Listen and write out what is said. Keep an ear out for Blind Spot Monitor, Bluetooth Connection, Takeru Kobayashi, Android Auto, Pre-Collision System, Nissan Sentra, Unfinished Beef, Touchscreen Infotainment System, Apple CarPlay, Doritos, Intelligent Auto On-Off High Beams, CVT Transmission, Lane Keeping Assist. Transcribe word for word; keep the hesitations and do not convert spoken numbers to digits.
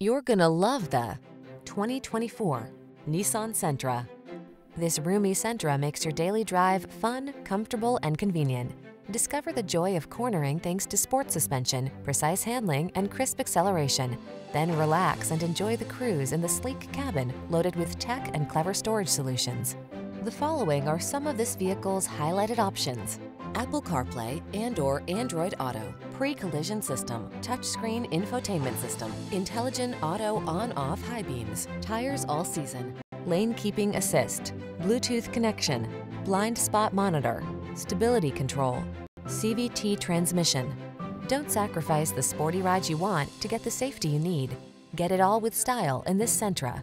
You're gonna love the twenty twenty-four Nissan Sentra. This roomy Sentra makes your daily drive fun, comfortable, and convenient. Discover the joy of cornering thanks to sport suspension, precise handling, and crisp acceleration. Then relax and enjoy the cruise in the sleek cabin loaded with tech and clever storage solutions. The following are some of this vehicle's highlighted options: Apple CarPlay and or Android Auto, Pre-Collision System, Touchscreen Infotainment System, Intelligent Auto On-Off High Beams, Tires All Season, Lane Keeping Assist, Bluetooth Connection, Blind Spot Monitor, Stability Control, C V T Transmission. Don't sacrifice the sporty ride you want to get the safety you need. Get it all with style in this Sentra.